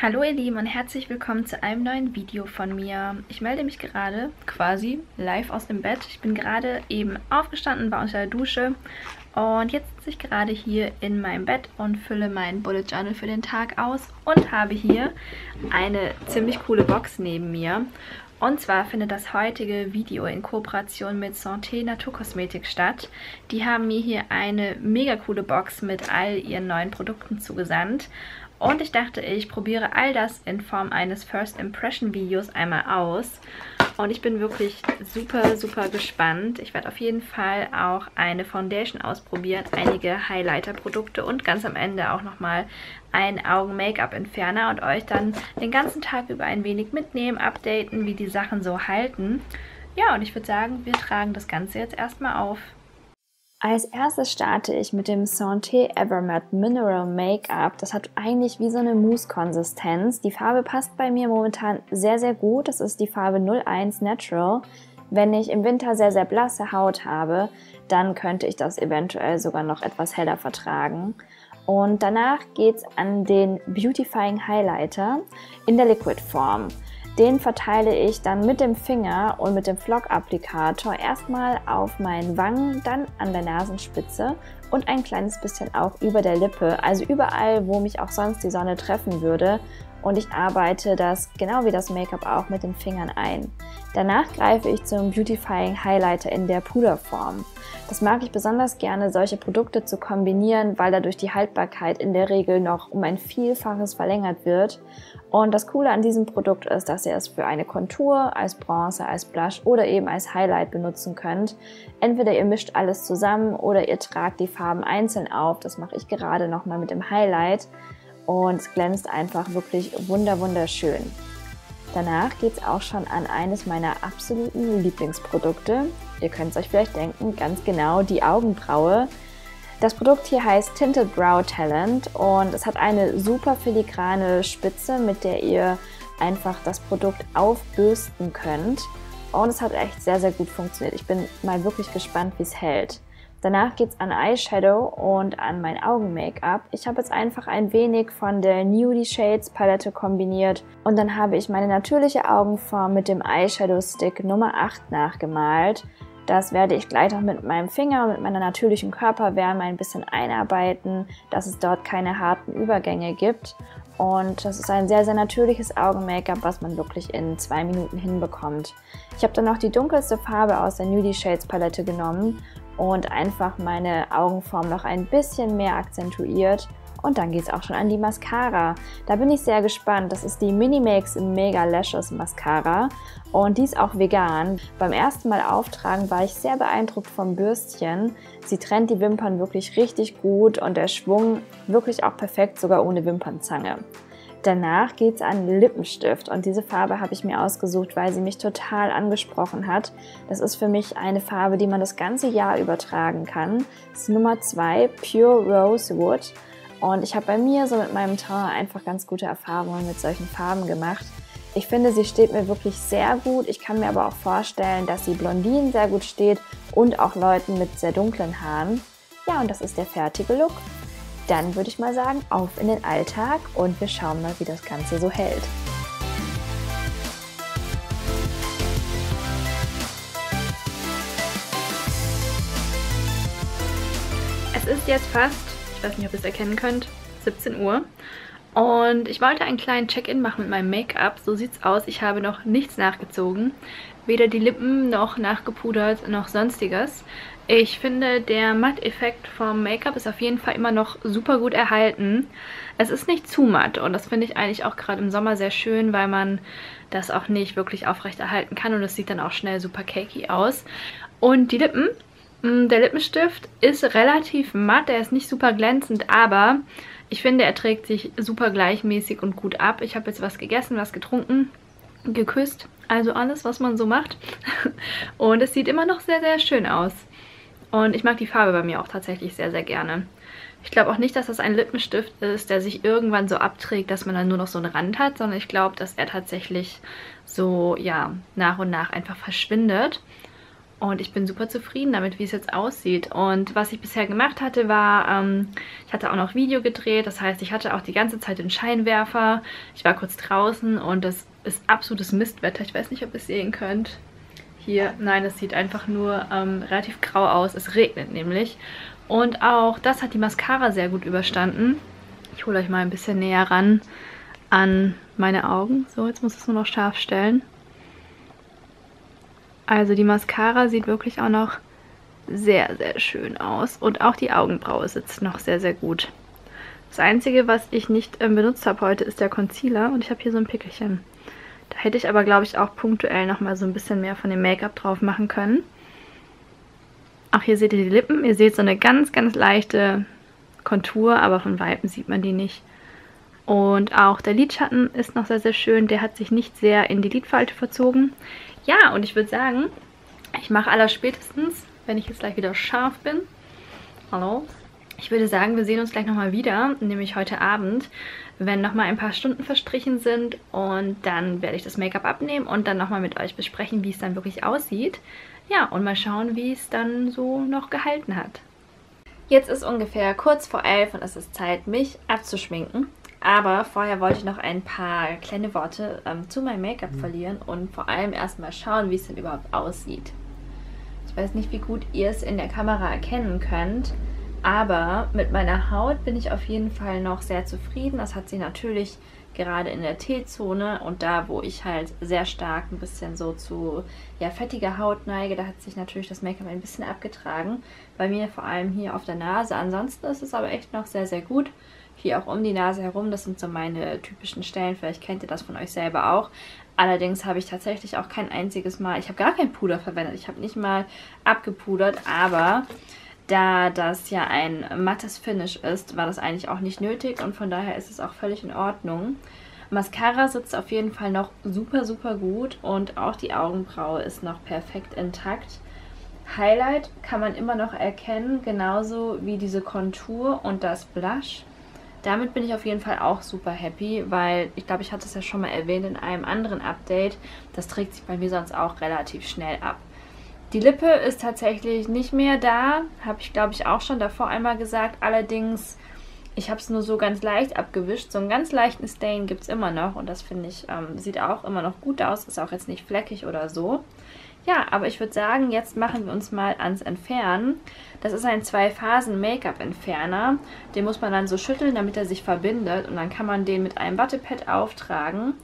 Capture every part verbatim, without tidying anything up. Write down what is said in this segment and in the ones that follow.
Hallo ihr Lieben und herzlich willkommen zu einem neuen Video von mir. Ich melde mich gerade quasi live aus dem Bett. Ich bin gerade eben aufgestanden, war unter der Dusche und jetzt sitze ich gerade hier in meinem Bett und fülle mein Bullet Journal für den Tag aus und habe hier eine ziemlich coole Box neben mir. Und zwar findet das heutige Video in Kooperation mit Sante Naturkosmetik statt. Die haben mir hier eine mega coole Box mit all ihren neuen Produkten zugesandt. Und ich dachte, ich probiere all das in Form eines First Impression Videos einmal aus. Und ich bin wirklich super, super gespannt. Ich werde auf jeden Fall auch eine Foundation ausprobieren, einige Highlighter-Produkte und ganz am Ende auch nochmal einen Augen-Make-up-Entferner und euch dann den ganzen Tag über ein wenig mitnehmen, updaten, wie die Sachen so halten. Ja, und ich würde sagen, wir tragen das Ganze jetzt erstmal auf. Als erstes starte ich mit dem Sante Evermat Mineral Make-up. Das hat eigentlich wie so eine Mousse-Konsistenz. Die Farbe passt bei mir momentan sehr, sehr gut. Das ist die Farbe null eins Natural. Wenn ich im Winter sehr, sehr blasse Haut habe, dann könnte ich das eventuell sogar noch etwas heller vertragen. Und danach geht's an den Beautifying Highlighter in der Liquid-Form. Den verteile ich dann mit dem Finger und mit dem Flock-Applikator erstmal auf meinen Wangen, dann an der Nasenspitze und ein kleines bisschen auch über der Lippe, also überall, wo mich auch sonst die Sonne treffen würde. Und ich arbeite das, genau wie das Make-up auch, mit den Fingern ein. Danach greife ich zum Beautifying Highlighter in der Puderform. Das mag ich besonders gerne, solche Produkte zu kombinieren, weil dadurch die Haltbarkeit in der Regel noch um ein Vielfaches verlängert wird. Und das Coole an diesem Produkt ist, dass ihr es für eine Kontur, als Bronzer, als Blush oder eben als Highlight benutzen könnt. Entweder ihr mischt alles zusammen oder ihr tragt die Farben einzeln auf. Das mache ich gerade nochmal mit dem Highlight. Und es glänzt einfach wirklich wunder wunderschön. Danach geht es auch schon an eines meiner absoluten Lieblingsprodukte. Ihr könnt es euch vielleicht denken, ganz genau die Augenbraue. Das Produkt hier heißt Tinted Brow Talent und es hat eine super filigrane Spitze, mit der ihr einfach das Produkt aufbürsten könnt. Und es hat echt sehr, sehr gut funktioniert. Ich bin mal wirklich gespannt, wie es hält. Danach geht es an Eyeshadow und an mein Augen-Make-up. Ich habe jetzt einfach ein wenig von der Nudie Shades Palette kombiniert und dann habe ich meine natürliche Augenform mit dem Eyeshadow-Stick Nummer acht nachgemalt. Das werde ich gleich noch mit meinem Finger und mit meiner natürlichen Körperwärme ein bisschen einarbeiten, dass es dort keine harten Übergänge gibt. Und das ist ein sehr, sehr natürliches Augen-Make-up, was man wirklich in zwei Minuten hinbekommt. Ich habe dann noch die dunkelste Farbe aus der Nudie Shades Palette genommen und einfach meine Augenform noch ein bisschen mehr akzentuiert. Und dann geht es auch schon an die Mascara. Da bin ich sehr gespannt. Das ist die Mini Makes Mega Lashes Mascara und die ist auch vegan. Beim ersten Mal auftragen war ich sehr beeindruckt vom Bürstchen. Sie trennt die Wimpern wirklich richtig gut und der Schwung wirklich auch perfekt, sogar ohne Wimpernzange. Danach geht es an Lippenstift und diese Farbe habe ich mir ausgesucht, weil sie mich total angesprochen hat. Das ist für mich eine Farbe, die man das ganze Jahr übertragen kann. Das ist Nummer zwei, Pure Rosewood. Und ich habe bei mir so mit meinem Teint einfach ganz gute Erfahrungen mit solchen Farben gemacht. Ich finde, sie steht mir wirklich sehr gut. Ich kann mir aber auch vorstellen, dass sie Blondinen sehr gut steht und auch Leuten mit sehr dunklen Haaren. Ja, und das ist der fertige Look. Dann würde ich mal sagen, auf in den Alltag und wir schauen mal, wie das Ganze so hält. Es ist jetzt fast, ich weiß nicht, ob ihr es erkennen könnt, siebzehn Uhr. Und ich wollte einen kleinen Check-in machen mit meinem Make-up. So sieht's aus. Ich habe noch nichts nachgezogen. Weder die Lippen noch nachgepudert noch sonstiges. Ich finde, der Matt-Effekt vom Make-up ist auf jeden Fall immer noch super gut erhalten. Es ist nicht zu matt und das finde ich eigentlich auch gerade im Sommer sehr schön, weil man das auch nicht wirklich aufrechterhalten kann und es sieht dann auch schnell super cakey aus. Und die Lippen, der Lippenstift ist relativ matt, der ist nicht super glänzend, aber ich finde, er trägt sich super gleichmäßig und gut ab. Ich habe jetzt was gegessen, was getrunken, geküsst, also alles, was man so macht. Und es sieht immer noch sehr, sehr schön aus. Und ich mag die Farbe bei mir auch tatsächlich sehr, sehr gerne. Ich glaube auch nicht, dass das ein Lippenstift ist, der sich irgendwann so abträgt, dass man dann nur noch so einen Rand hat, sondern ich glaube, dass er tatsächlich so, ja, nach und nach einfach verschwindet. Und ich bin super zufrieden damit, wie es jetzt aussieht. Und was ich bisher gemacht hatte, war, ähm, ich hatte auch noch Video gedreht. Das heißt, ich hatte auch die ganze Zeit den Scheinwerfer. Ich war kurz draußen und das ist absolutes Mistwetter. Ich weiß nicht, ob ihr es sehen könnt. Hier, nein, es sieht einfach nur ähm, relativ grau aus. Es regnet nämlich. Und auch das hat die Mascara sehr gut überstanden. Ich hole euch mal ein bisschen näher ran an meine Augen. So, jetzt muss ich es nur noch scharf stellen. Also die Mascara sieht wirklich auch noch sehr, sehr schön aus. Und auch die Augenbraue sitzt noch sehr, sehr gut. Das Einzige, was ich nicht äh, benutzt habe heute, ist der Concealer. Und ich habe hier so ein Pickelchen. Da hätte ich aber, glaube ich, auch punktuell nochmal so ein bisschen mehr von dem Make-up drauf machen können. Auch hier seht ihr die Lippen. Ihr seht so eine ganz, ganz leichte Kontur, aber von Weitem sieht man die nicht. Und auch der Lidschatten ist noch sehr, sehr schön. Der hat sich nicht sehr in die Lidfalte verzogen. Ja, und ich würde sagen, ich mache allerspätestens, wenn ich jetzt gleich wieder scharf bin. Hallo. Ich würde sagen, wir sehen uns gleich nochmal wieder, nämlich heute Abend, wenn nochmal ein paar Stunden verstrichen sind. Und dann werde ich das Make-up abnehmen und dann nochmal mit euch besprechen, wie es dann wirklich aussieht. Ja, und mal schauen, wie es dann so noch gehalten hat. Jetzt ist ungefähr kurz vor elf und es ist Zeit, mich abzuschminken. Aber vorher wollte ich noch ein paar kleine Worte ähm, zu meinem Make-up verlieren und vor allem erstmal schauen, wie es denn überhaupt aussieht. Ich weiß nicht, wie gut ihr es in der Kamera erkennen könnt, aber mit meiner Haut bin ich auf jeden Fall noch sehr zufrieden. Das hat sich natürlich gerade in der T-Zone und da, wo ich halt sehr stark ein bisschen so zu ja, fettiger Haut neige, da hat sich natürlich das Make-up ein bisschen abgetragen. Bei mir vor allem hier auf der Nase. Ansonsten ist es aber echt noch sehr, sehr gut. Hier auch um die Nase herum, das sind so meine typischen Stellen, vielleicht kennt ihr das von euch selber auch. Allerdings habe ich tatsächlich auch kein einziges Mal, ich habe gar kein Puder verwendet, ich habe nicht mal abgepudert, aber da das ja ein mattes Finish ist, war das eigentlich auch nicht nötig und von daher ist es auch völlig in Ordnung. Mascara sitzt auf jeden Fall noch super, super gut und auch die Augenbraue ist noch perfekt intakt. Highlight kann man immer noch erkennen, genauso wie diese Kontur und das Blush. Damit bin ich auf jeden Fall auch super happy, weil ich glaube, ich hatte es ja schon mal erwähnt in einem anderen Update. Das trägt sich bei mir sonst auch relativ schnell ab. Die Lippe ist tatsächlich nicht mehr da, habe ich glaube ich auch schon davor einmal gesagt. Allerdings, ich habe es nur so ganz leicht abgewischt. So einen ganz leichten Stain gibt es immer noch und das finde ich, ähm, sieht auch immer noch gut aus. Ist auch jetzt nicht fleckig oder so. Ja, aber ich würde sagen, jetzt machen wir uns mal ans Entfernen. Das ist ein Zwei-Phasen-Make-up-Entferner. Den muss man dann so schütteln, damit er sich verbindet. Und dann kann man den mit einem Wattepad auftragen.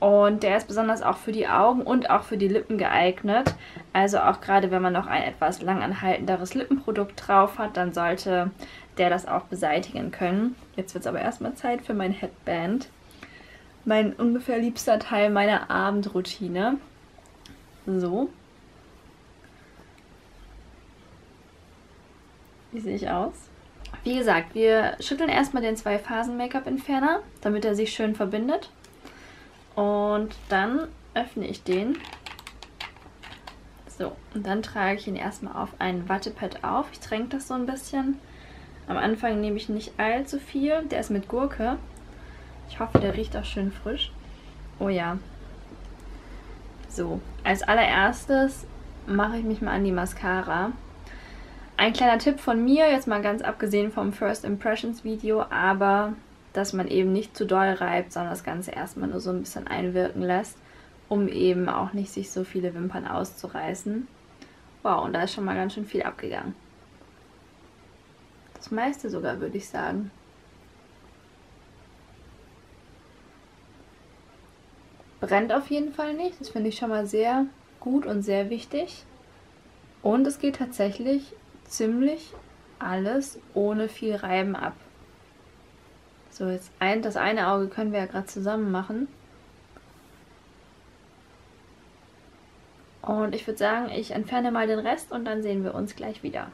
Und der ist besonders auch für die Augen und auch für die Lippen geeignet. Also auch gerade, wenn man noch ein etwas langanhaltenderes Lippenprodukt drauf hat, dann sollte der das auch beseitigen können. Jetzt wird es aber erstmal Zeit für mein Headband. Mein ungefähr liebster Teil meiner Abendroutine. So. Wie sehe ich aus? Wie gesagt, wir schütteln erstmal den Zwei-Phasen-Make-up-Entferner, damit er sich schön verbindet. Und dann öffne ich den. So, und dann trage ich ihn erstmal auf ein Wattepad auf. Ich tränke das so ein bisschen. Am Anfang nehme ich nicht allzu viel. Der ist mit Gurke. Ich hoffe, der riecht auch schön frisch. Oh ja. So, als allererstes mache ich mich mal an die Mascara. Ein kleiner Tipp von mir, jetzt mal ganz abgesehen vom First Impressions Video, aber dass man eben nicht zu doll reibt, sondern das Ganze erstmal nur so ein bisschen einwirken lässt, um eben auch nicht sich so viele Wimpern auszureißen. Wow, und da ist schon mal ganz schön viel abgegangen. Das meiste sogar, würde ich sagen. Brennt auf jeden Fall nicht. Das finde ich schon mal sehr gut und sehr wichtig. Und es geht tatsächlich ziemlich alles ohne viel Reiben ab. So, jetzt ein, das eine Auge können wir ja gerade zusammen machen. Und ich würde sagen, ich entferne mal den Rest und dann sehen wir uns gleich wieder.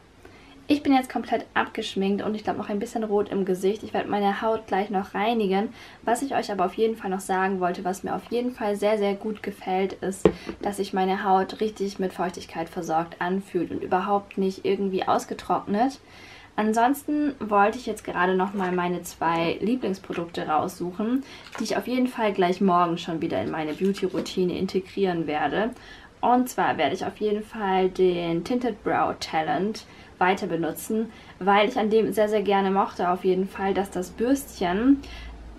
Ich bin jetzt komplett abgeschminkt und ich glaube noch ein bisschen rot im Gesicht. Ich werde meine Haut gleich noch reinigen. Was ich euch aber auf jeden Fall noch sagen wollte, was mir auf jeden Fall sehr, sehr gut gefällt, ist, dass sich meine Haut richtig mit Feuchtigkeit versorgt anfühlt und überhaupt nicht irgendwie ausgetrocknet. Ansonsten wollte ich jetzt gerade nochmal meine zwei Lieblingsprodukte raussuchen, die ich auf jeden Fall gleich morgen schon wieder in meine Beauty-Routine integrieren werde. Und zwar werde ich auf jeden Fall den Tinted Brow Talent weiter benutzen, weil ich an dem sehr, sehr gerne mochte auf jeden Fall, dass das Bürstchen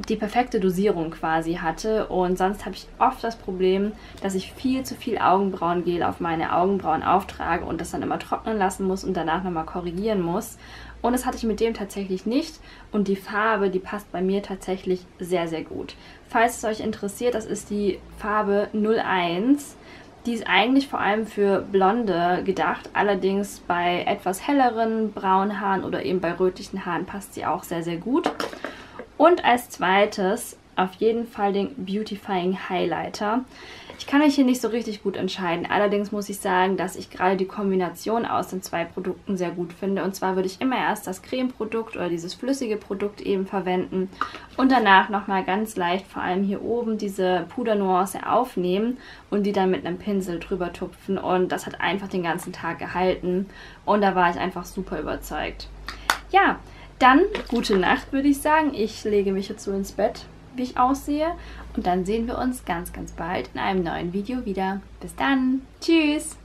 die perfekte Dosierung quasi hatte. Und sonst habe ich oft das Problem, dass ich viel zu viel Augenbrauengel auf meine Augenbrauen auftrage und das dann immer trocknen lassen muss und danach nochmal korrigieren muss. Und das hatte ich mit dem tatsächlich nicht. Und die Farbe, die passt bei mir tatsächlich sehr, sehr gut. Falls es euch interessiert, das ist die Farbe null eins. Die ist eigentlich vor allem für Blonde gedacht, allerdings bei etwas helleren braunen Haaren oder eben bei rötlichen Haaren passt sie auch sehr, sehr gut. Und als zweites auf jeden Fall den Beautifying Highlighter. Ich kann mich hier nicht so richtig gut entscheiden, allerdings muss ich sagen, dass ich gerade die Kombination aus den zwei Produkten sehr gut finde. Und zwar würde ich immer erst das Cremeprodukt oder dieses flüssige Produkt eben verwenden und danach nochmal ganz leicht vor allem hier oben diese Pudernuance aufnehmen und die dann mit einem Pinsel drüber tupfen. Und das hat einfach den ganzen Tag gehalten und da war ich einfach super überzeugt. Ja, dann gute Nacht, würde ich sagen. Ich lege mich jetzt so ins Bett, wie ich aussehe. Und dann sehen wir uns ganz, ganz bald in einem neuen Video wieder. Bis dann. Tschüss.